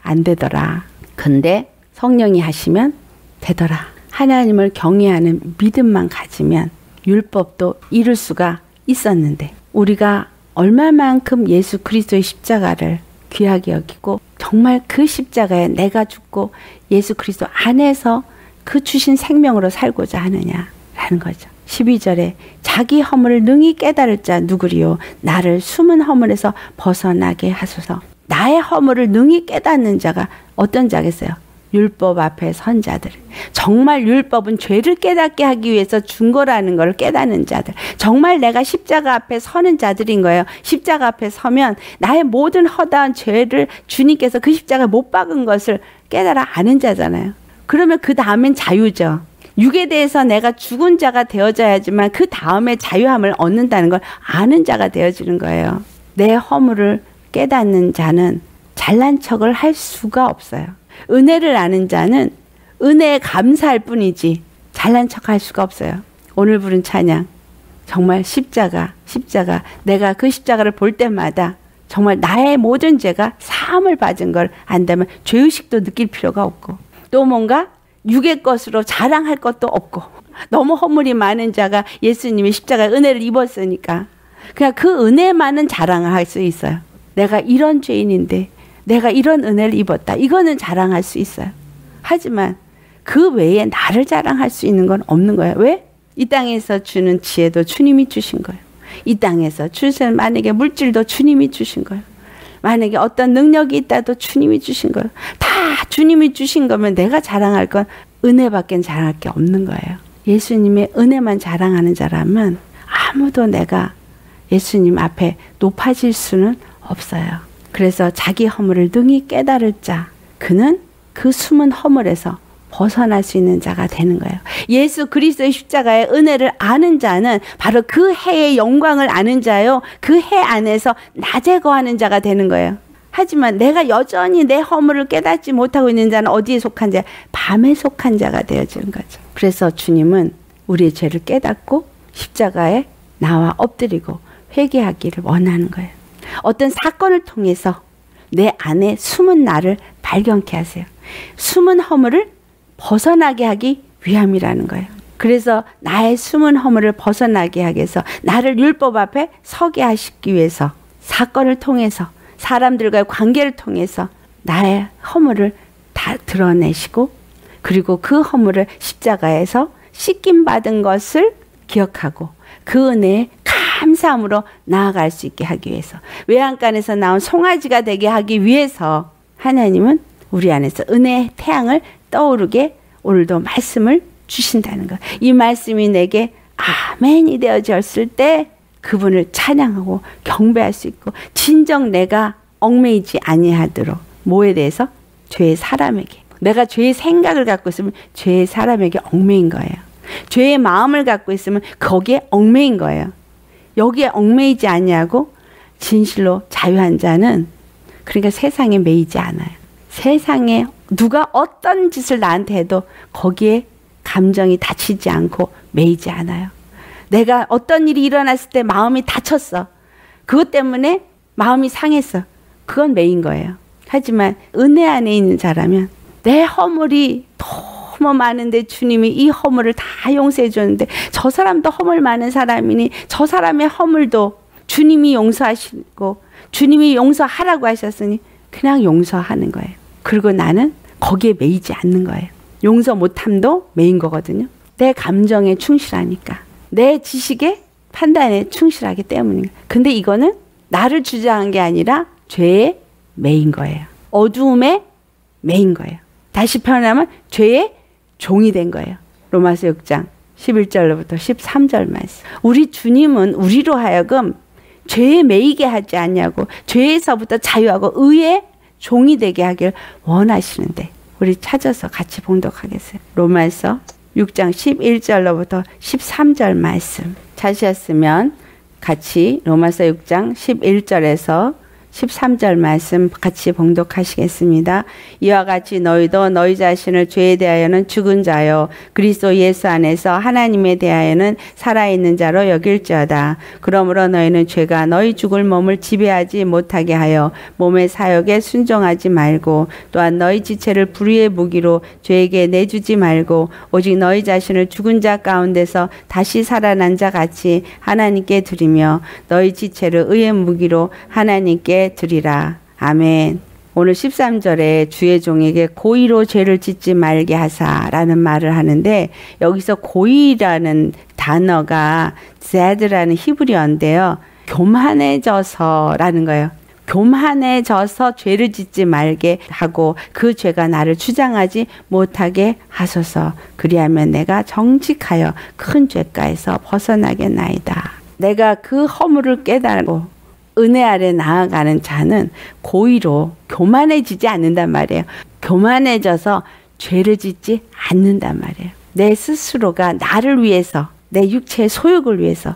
안 되더라. 근데 성령이 하시면 되더라. 하나님을 경외하는 믿음만 가지면 율법도 이룰 수가 있었는데, 우리가 얼마만큼 예수 그리스도의 십자가를 귀하게 여기고 정말 그 십자가에 내가 죽고 예수 그리스도 안에서 그 주신 생명으로 살고자 하느냐라는 거죠. 12절에 자기 허물을 능히 깨달을 자 누구리요 나를 숨은 허물에서 벗어나게 하소서. 나의 허물을 능히 깨닫는 자가 어떤 자겠어요? 율법 앞에 선 자들, 정말 율법은 죄를 깨닫게 하기 위해서 준 거라는 걸 깨닫는 자들, 정말 내가 십자가 앞에 서는 자들인 거예요. 십자가 앞에 서면 나의 모든 허다한 죄를 주님께서 그 십자가 못 박은 것을 깨달아 아는 자잖아요. 그러면 그 다음엔 자유죠. 육에 대해서 내가 죽은 자가 되어져야지만 그 다음에 자유함을 얻는다는 걸 아는 자가 되어지는 거예요. 내 허물을 깨닫는 자는 잘난 척을 할 수가 없어요. 은혜를 아는 자는 은혜에 감사할 뿐이지 잘난 척할 수가 없어요. 오늘 부른 찬양, 정말 십자가 내가 그 십자가를 볼 때마다 정말 나의 모든 죄가 사함을 받은 걸 안다면 죄의식도 느낄 필요가 없고, 또 뭔가 육의 것으로 자랑할 것도 없고, 너무 허물이 많은 자가 예수님의 십자가의 은혜를 입었으니까 그냥 그 은혜만은 자랑을 할 수 있어요. 내가 이런 죄인인데 내가 이런 은혜를 입었다, 이거는 자랑할 수 있어요. 하지만 그 외에 나를 자랑할 수 있는 건 없는 거예요. 왜? 이 땅에서 주는 지혜도 주님이 주신 거예요. 이 땅에서 주신 만약에 물질도 주님이 주신 거예요. 만약에 어떤 능력이 있다도 주님이 주신 거예요. 다 주님이 주신 거면 내가 자랑할 건 은혜밖에 자랑할 게 없는 거예요. 예수님의 은혜만 자랑하는 자라면 아무도 내가 예수님 앞에 높아질 수는 없어요. 그래서 자기 허물을 능히 깨달을 자, 그는 그 숨은 허물에서 벗어날 수 있는 자가 되는 거예요. 예수 그리스도의 십자가의 은혜를 아는 자는 바로 그 해의 영광을 아는 자요, 그 해 안에서 낮에 거하는 자가 되는 거예요. 하지만 내가 여전히 내 허물을 깨닫지 못하고 있는 자는 어디에 속한 자? 밤에 속한 자가 되어지는 거죠. 그래서 주님은 우리의 죄를 깨닫고 십자가에 나와 엎드리고 회개하기를 원하는 거예요. 어떤 사건을 통해서 내 안에 숨은 나를 발견케 하세요. 숨은 허물을 벗어나게 하기 위함이라는 거예요. 그래서 나의 숨은 허물을 벗어나게 하기 위해서, 나를 율법 앞에 서게 하시기 위해서, 사건을 통해서, 사람들과의 관계를 통해서 나의 허물을 다 드러내시고, 그리고 그 허물을 십자가에서 씻김 받은 것을 기억하고 그 은혜에 감사함으로 나아갈 수 있게 하기 위해서, 외양간에서 나온 송아지가 되게 하기 위해서 하나님은 우리 안에서 은혜의 태양을 떠오르게 오늘도 말씀을 주신다는 것. 이 말씀이 내게 아멘이 되어졌을 때 그분을 찬양하고 경배할 수 있고, 진정 내가 얽매이지 아니하도록 뭐에 대해서? 죄의 사람에게. 내가 죄의 생각을 갖고 있으면 죄의 사람에게 얽매인 거예요. 죄의 마음을 갖고 있으면 거기에 얽매인 거예요. 여기에 얽매이지 아니하고 진실로 자유한 자는, 그러니까 세상에 매이지 않아요. 세상에 누가 어떤 짓을 나한테 해도 거기에 감정이 다치지 않고 매이지 않아요. 내가 어떤 일이 일어났을 때 마음이 다쳤어, 그것 때문에 마음이 상했어, 그건 매인 거예요. 하지만 은혜 안에 있는 자라면 내 허물이 너무 많은데 주님이 이 허물을 다 용서해 주는데, 저 사람도 허물 많은 사람이니 저 사람의 허물도 주님이 용서하시고 주님이 용서하라고 하셨으니 그냥 용서하는 거예요. 그리고 나는 거기에 매이지 않는 거예요. 용서 못함도 매인 거거든요. 내 감정에 충실하니까, 내 지식에 판단에 충실하기 때문입니다. 근데 이거는 나를 주장한 게 아니라 죄에 매인 거예요. 어두움에 매인 거예요. 다시 표현하면 죄의 종이 된 거예요. 로마서 6장 11절로부터 13절 말씀. 우리 주님은 우리로 하여금 죄에 매이게 하지 않냐고, 죄에서부터 자유하고 의의 종이 되게 하길 원하시는데, 우리 찾아서 같이 봉독하겠어요. 로마서 6장 11절로부터 13절 말씀. 찾으셨으면 같이 로마서 6장 11절에서 13절 말씀 같이 봉독하시겠습니다. 이와 같이 너희도 너희 자신을 죄에 대하여는 죽은 자요 그리스도 예수 안에서 하나님에 대하여는 살아있는 자로 여길지어다. 그러므로 너희는 죄가 너희 죽을 몸을 지배하지 못하게 하여 몸의 사욕에 순종하지 말고, 또한 너희 지체를 불의의 무기로 죄에게 내주지 말고, 오직 너희 자신을 죽은 자 가운데서 다시 살아난 자 같이 하나님께 드리며 너희 지체를 의의 무기로 하나님께 드리라. 아멘. 오늘 13절에 주의 종에게 고의로 죄를 짓지 말게 하사라는 말을 하는데, 여기서 고의라는 단어가 zad라는 히브리어인데요. 교만해져서라는 거예요. 교만해져서 죄를 짓지 말게 하고 그 죄가 나를 추장하지 못하게 하소서. 그리하면 내가 정직하여 큰 죄가에서 벗어나겠나이다. 내가 그 허물을 깨달고 은혜 아래 나아가는 자는 고의로 교만해지지 않는단 말이에요. 교만해져서 죄를 짓지 않는단 말이에요. 내 스스로가 나를 위해서, 내 육체의 소욕을 위해서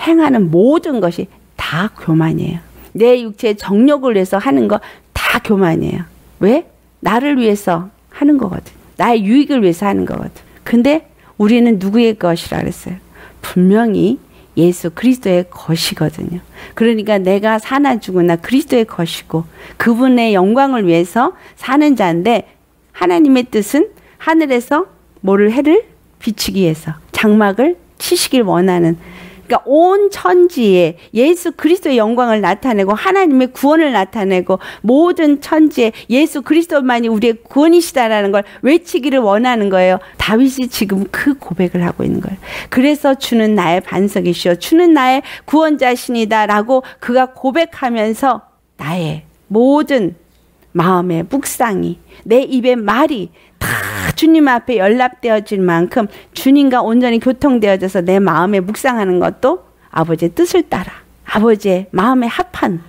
행하는 모든 것이 다 교만이에요. 내 육체의 정욕을 위해서 하는 거 다 교만이에요. 왜? 나를 위해서 하는 거거든. 나의 유익을 위해서 하는 거거든. 근데 우리는 누구의 것이라 그랬어요? 분명히 예수 그리스도의 것이거든요. 그러니까 내가 사나 죽으나 그리스도의 것이고 그분의 영광을 위해서 사는 자인데, 하나님의 뜻은 하늘에서 뭐를, 해를 비추기 위해서 장막을 치시길 원하는, 그러니까 온 천지에 예수 그리스도의 영광을 나타내고 하나님의 구원을 나타내고 모든 천지에 예수 그리스도만이 우리의 구원이시다라는 걸 외치기를 원하는 거예요. 다윗이 지금 그 고백을 하고 있는 거예요. 그래서 주는 나의 반석이시여 주는 나의 구원자신이다라고 그가 고백하면서 나의 모든 마음의 묵상이, 내 입의 말이 다 주님 앞에 연락되어질 만큼 주님과 온전히 교통되어져서 내 마음에 묵상하는 것도 아버지의 뜻을 따라 아버지의 마음에 합한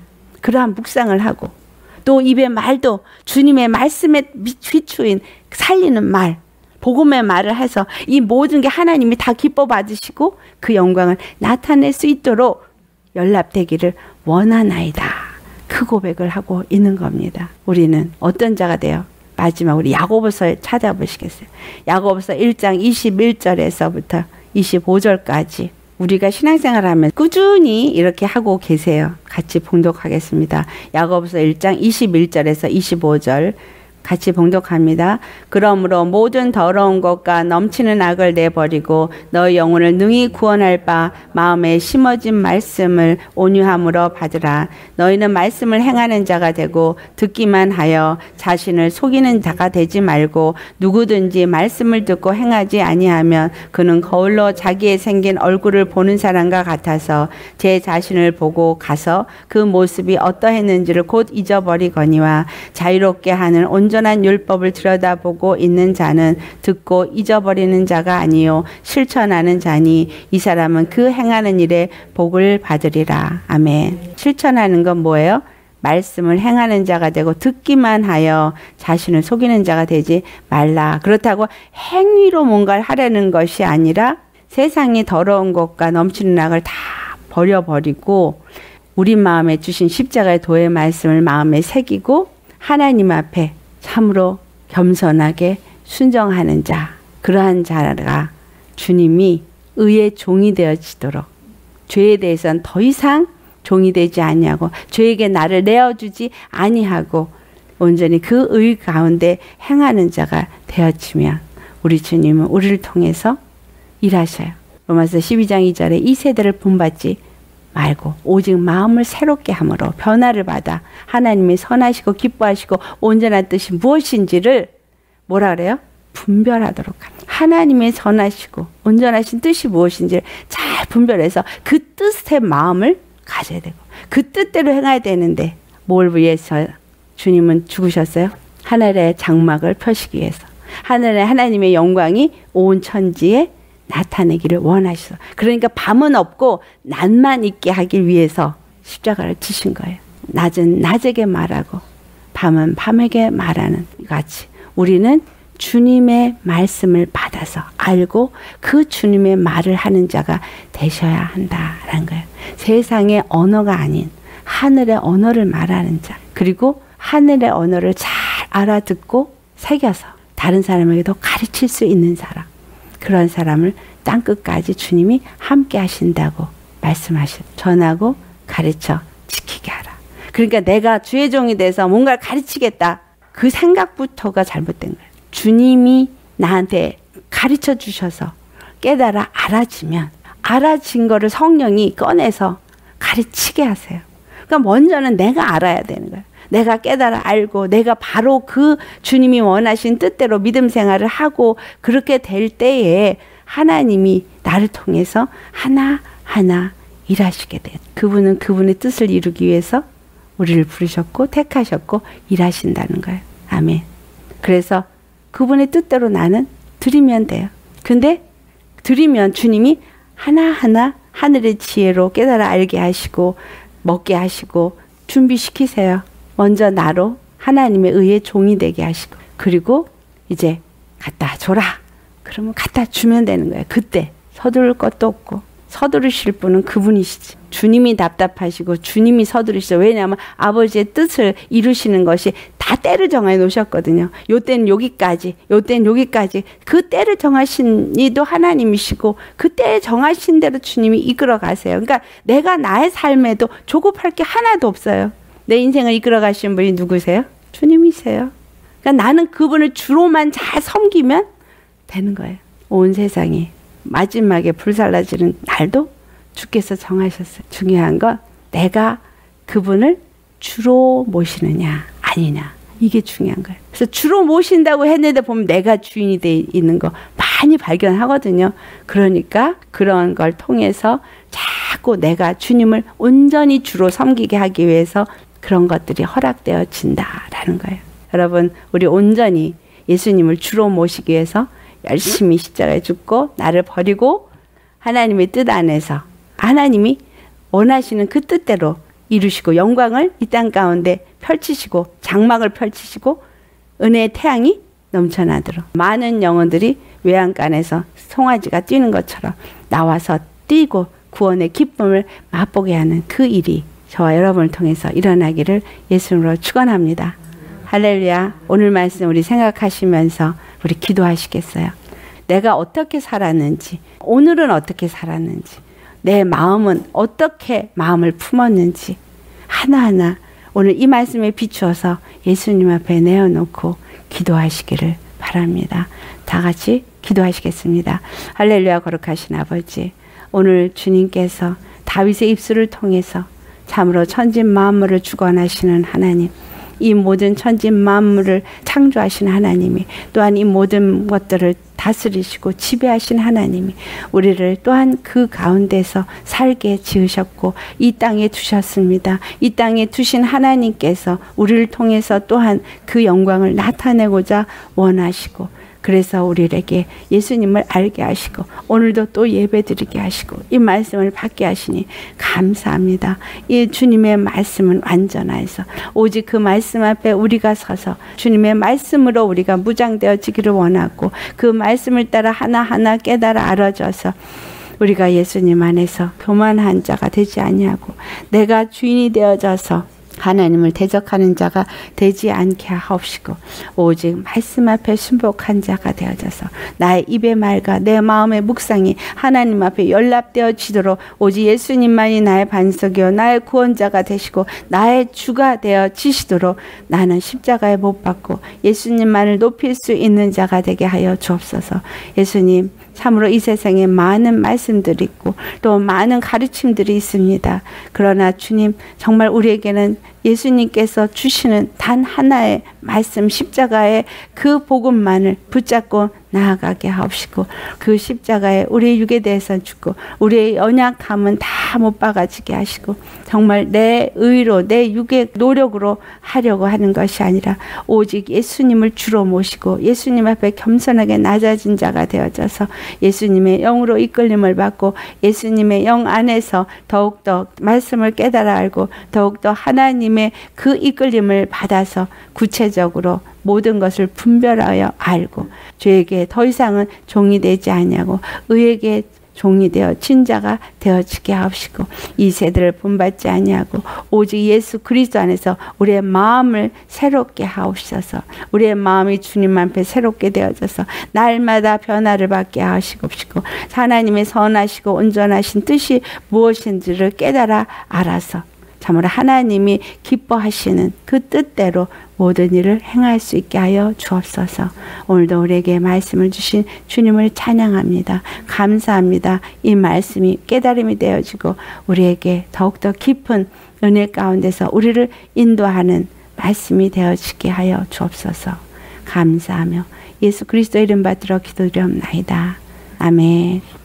그러한 묵상을 하고, 또 입의 말도 주님의 말씀에 비추인 살리는 말, 복음의 말을 해서 이 모든 게 하나님이 다 기뻐 받으시고 그 영광을 나타낼 수 있도록 연락되기를 원하나이다. 그 고백을 하고 있는 겁니다. 우리는 어떤 자가 돼요? 마지막 우리 야고보서 찾아보시겠어요? 야고보서 1장 21절에서부터 25절까지 우리가 신앙생활하면 꾸준히 이렇게 하고 계세요. 같이 봉독하겠습니다. 야고보서 1장 21절에서 25절 같이 봉독합니다. 그러므로 모든 더러운 것과 넘치는 악을 내버리고 너의 영혼을 능히 구원할 바 마음에 심어진 말씀을 온유함으로 받으라. 너희는 말씀을 행하는 자가 되고 듣기만 하여 자신을 속이는 자가 되지 말고, 누구든지 말씀을 듣고 행하지 아니하면 그는 거울로 자기의 생긴 얼굴을 보는 사람과 같아서 제 자신을 보고 가서 그 모습이 어떠했는지를 곧 잊어버리거니와, 자유롭게 하는 온 온전한 율법을 들여다보고 있는 자는 듣고 잊어버리는 자가 아니요 실천하는 자니, 이 사람은 그 행하는 일에 복을 받으리라. 아멘. 실천하는 건 뭐예요? 말씀을 행하는 자가 되고 듣기만 하여 자신을 속이는 자가 되지 말라. 그렇다고 행위로 뭔가를 하려는 것이 아니라 세상이 더러운 것과 넘치는 악을 다 버려버리고 우리 마음에 주신 십자가의 도의 말씀을 마음에 새기고 하나님 앞에 참으로 겸손하게 순종하는 자, 그러한 자가 주님이 의의 종이 되어지도록, 죄에 대해서는 더 이상 종이 되지 아니하고 죄에게 나를 내어주지 아니하고 온전히 그 의 가운데 행하는 자가 되어지면 우리 주님은 우리를 통해서 일하셔요. 로마서 12장 2절에 이 세대를 본받지 말고 오직 마음을 새롭게 함으로 변화를 받아 하나님이 선하시고 기뻐하시고 온전한 뜻이 무엇인지를 뭐라 그래요? 분별하도록 합니다. 하나님의 선하시고 온전하신 뜻이 무엇인지를 잘 분별해서 그 뜻의 마음을 가져야 되고 그 뜻대로 행해야 되는데, 뭘 위해서 주님은 죽으셨어요? 하늘의 장막을 펴시기 위해서, 하늘의 하나님의 영광이 온 천지에 나타내기를 원하셔서, 그러니까 밤은 없고 낮만 있게 하기 위해서 십자가를 치신 거예요. 낮은 낮에게 말하고 밤은 밤에게 말하는 같이 우리는 주님의 말씀을 받아서 알고 그 주님의 말을 하는 자가 되셔야 한다라는 거예요. 세상의 언어가 아닌 하늘의 언어를 말하는 자, 그리고 하늘의 언어를 잘 알아듣고 새겨서 다른 사람에게도 가르칠 수 있는 사람, 그런 사람을 땅끝까지 주님이 함께 하신다고 말씀하셨. 전하고 가르쳐 지키게 하라. 그러니까 내가 주의 종이 돼서 뭔가를 가르치겠다, 그 생각부터가 잘못된 거예요. 주님이 나한테 가르쳐 주셔서 깨달아 알아지면 알아진 거를 성령이 꺼내서 가르치게 하세요. 그러니까 먼저는 내가 알아야 되는 거예요. 내가 깨달아 알고 내가 바로 그 주님이 원하신 뜻대로 믿음 생활을 하고 그렇게 될 때에 하나님이 나를 통해서 하나하나 일하시게 돼요. 그분은 그분의 뜻을 이루기 위해서 우리를 부르셨고 택하셨고 일하신다는 거예요. 아멘. 그래서 그분의 뜻대로 나는 드리면 돼요. 근데 드리면 주님이 하나하나 하늘의 지혜로 깨달아 알게 하시고 먹게 하시고 준비시키세요. 먼저 나로 하나님의 의의 종이 되게 하시고, 그리고 이제 갖다 줘라 그러면 갖다 주면 되는 거예요. 그때 서두를 것도 없고, 서두르실 분은 그분이시지. 주님이 답답하시고 주님이 서두르시죠. 왜냐하면 아버지의 뜻을 이루시는 것이 다 때를 정해 놓으셨거든요. 요때는 여기까지, 요때는 여기까지. 그 때를 정하신 이도 하나님이시고 그 때에 정하신 대로 주님이 이끌어 가세요. 그러니까 내가 나의 삶에도 조급할 게 하나도 없어요. 내 인생을 이끌어 가시는 분이 누구세요? 주님이세요. 그러니까 나는 그분을 주로만 잘 섬기면 되는 거예요. 온 세상이 마지막에 불살라지는 날도 주께서 정하셨어요. 중요한 건 내가 그분을 주로 모시느냐 아니냐, 이게 중요한 거예요. 그래서 주로 모신다고 했는데 보면 내가 주인이 돼 있는 거 많이 발견하거든요. 그러니까 그런 걸 통해서 자꾸 내가 주님을 온전히 주로 섬기게 하기 위해서 그런 것들이 허락되어진다라는 거예요. 여러분, 우리 온전히 예수님을 주로 모시기 위해서 열심히 십자가에 죽고 나를 버리고 하나님의 뜻 안에서 하나님이 원하시는 그 뜻대로 이루시고 영광을 이 땅 가운데 펼치시고 장막을 펼치시고 은혜의 태양이 넘쳐나도록 많은 영혼들이 외양간에서 송아지가 뛰는 것처럼 나와서 뛰고 구원의 기쁨을 맛보게 하는 그 일이 저와 여러분을 통해서 일어나기를 예수님으로 축원합니다. 할렐루야. 오늘 말씀 우리 생각하시면서 우리 기도하시겠어요? 내가 어떻게 살았는지, 오늘은 어떻게 살았는지, 내 마음은 어떻게 마음을 품었는지 하나하나 오늘 이 말씀에 비추어서 예수님 앞에 내어놓고 기도하시기를 바랍니다. 다 같이 기도하시겠습니다. 할렐루야. 거룩하신 아버지, 오늘 주님께서 다윗의 입술을 통해서 참으로 천진 만물을 주관하시는 하나님, 이 모든 천진 만물을 창조하신 하나님이, 또한 이 모든 것들을 다스리시고 지배하신 하나님이 우리를 또한 그 가운데서 살게 지으셨고 이 땅에 두셨습니다. 이 땅에 두신 하나님께서 우리를 통해서 또한 그 영광을 나타내고자 원하시고, 그래서 우리에게 예수님을 알게 하시고 오늘도 또 예배드리게 하시고 이 말씀을 받게 하시니 감사합니다. 이 주님의 말씀은 완전하여서 오직 그 말씀 앞에 우리가 서서 주님의 말씀으로 우리가 무장되어지기를 원하고 그 말씀을 따라 하나하나 깨달아 알아져서 우리가 예수님 안에서 교만한 자가 되지 아니하고 내가 주인이 되어져서 하나님을 대적하는 자가 되지 않게 하옵시고 오직 말씀 앞에 순복한 자가 되어져서 나의 입의 말과 내 마음의 묵상이 하나님 앞에 연락되어지도록 오직 예수님만이 나의 반석이요 나의 구원자가 되시고 나의 주가 되어지시도록 나는 십자가에 못 박고 예수님만을 높일 수 있는 자가 되게 하여 주옵소서. 예수님, 참으로 이 세상에 많은 말씀들이 있고 또 많은 가르침들이 있습니다. 그러나 주님, 정말 우리에게는 예수님께서 주시는 단 하나의 말씀, 십자가의 그 복음만을 붙잡고 나아가게 하옵시고 그 십자가에 우리의 육에 대해서 죽고 우리의 연약함은 다 못 박아지게 하시고 정말 내 의로 내 육의 노력으로 하려고 하는 것이 아니라 오직 예수님을 주로 모시고 예수님 앞에 겸손하게 낮아진 자가 되어져서 예수님의 영으로 이끌림을 받고 예수님의 영 안에서 더욱더 말씀을 깨달아 알고 더욱더 하나님의 그 이끌림을 받아서 구체적으로 모든 것을 분별하여 알고 죄에게 더 이상은 종이 되지 아니하고 의에게 종이 되어 친자가 되어지게 하옵시고 이 세대를 본받지 아니하고 오직 예수 그리스도 안에서 우리의 마음을 새롭게 하옵소서. 우리의 마음이 주님 앞에 새롭게 되어져서 날마다 변화를 받게 하시옵시고 하나님의 선하시고 온전하신 뜻이 무엇인지를 깨달아 알아서 참으로 하나님이 기뻐하시는 그 뜻대로 모든 일을 행할 수 있게 하여 주옵소서. 오늘도 우리에게 말씀을 주신 주님을 찬양합니다. 감사합니다. 이 말씀이 깨달음이 되어지고 우리에게 더욱더 깊은 은혜 가운데서 우리를 인도하는 말씀이 되어지게 하여 주옵소서. 감사하며 예수 그리스도의 이름 받들어 기도드리옵나이다. 아멘.